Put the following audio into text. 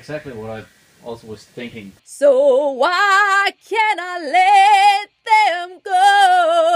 exactly what I also was thinking. So why can't I let them go?